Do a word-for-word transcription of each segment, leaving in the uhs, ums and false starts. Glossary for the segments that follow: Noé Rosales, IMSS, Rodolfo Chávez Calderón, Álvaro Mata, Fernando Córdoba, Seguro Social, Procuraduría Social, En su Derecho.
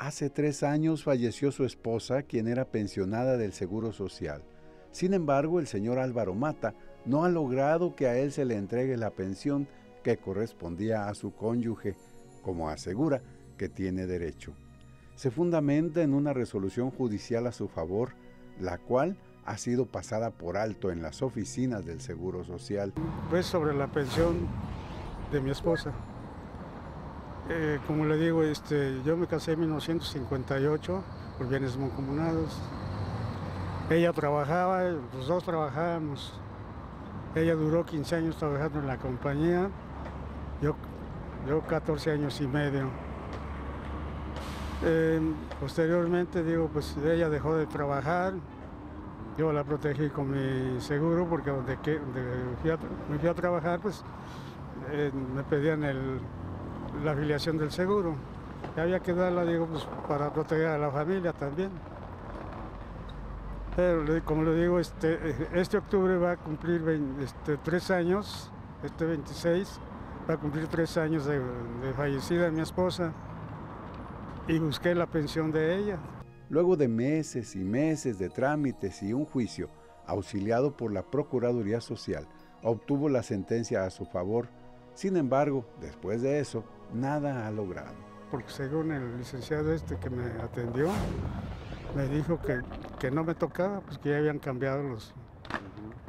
Hace tres años falleció su esposa, quien era pensionada del Seguro Social. Sin embargo, el señor Álvaro Mata no ha logrado que a él se le entregue la pensión que correspondía a su cónyuge, como asegura que tiene derecho. Se fundamenta en una resolución judicial a su favor, la cual ha sido pasada por alto en las oficinas del Seguro Social. Pues sobre la pensión de mi esposa. Eh, como le digo, este, yo me casé en mil novecientos cincuenta y ocho por bienes mancomunados. Ella trabajaba, los dos trabajábamos. Ella duró quince años trabajando en la compañía, yo, yo catorce años y medio. Eh, posteriormente, digo, pues ella dejó de trabajar, yo la protegí con mi seguro porque donde, que, donde fui a, me fui a trabajar, pues eh, me pedían el... la afiliación del seguro, y había que darla, digo, pues, para proteger a la familia también. Pero, como le digo, este, este octubre va a cumplir veinte, este, tres años, este veintiséis, va a cumplir tres años de, de fallecida mi esposa, y busqué la pensión de ella. Luego de meses y meses de trámites y un juicio, auxiliado por la Procuraduría Social, obtuvo la sentencia a su favor. Sin embargo, después de eso, nada ha logrado. Porque según el licenciado este que me atendió, me dijo que, que no me tocaba, pues que ya habían cambiado los...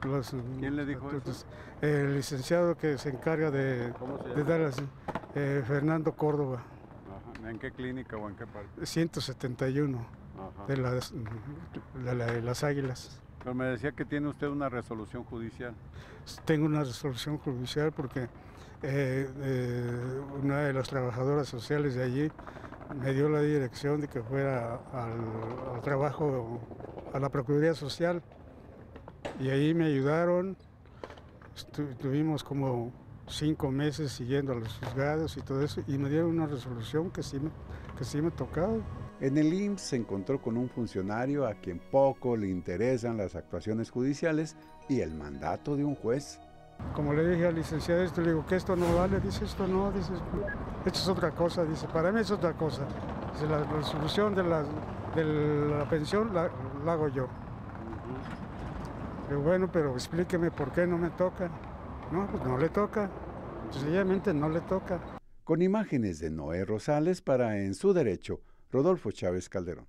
los ¿Quién le dijo los, eso? El licenciado que se encarga de, se de dar las... Eh, Fernando Córdoba. Ajá. ¿En qué clínica o en qué parte? ciento setenta y uno, ajá, de las, de la, de las Águilas. Pero me decía que tiene usted una resolución judicial. Tengo una resolución judicial porque eh, eh, una de las trabajadoras sociales de allí me dio la dirección de que fuera al, al trabajo, a la Procuraduría Social, y ahí me ayudaron. Estu- tuvimos como cinco meses siguiendo a los juzgados y todo eso, y me dieron una resolución que sí me, que sí me tocaba. En el I M S S se encontró con un funcionario a quien poco le interesan las actuaciones judiciales y el mandato de un juez. Como le dije al licenciado esto, le digo que esto no vale, dice esto no, dice esto es otra cosa, dice para mí es otra cosa. Dice, la resolución de la, de la pensión la, la hago yo. Digo, bueno, pero explíqueme por qué no me toca. No, pues no le toca, sencillamente no le toca. Con imágenes de Noé Rosales para En su Derecho, Rodolfo Chávez Calderón.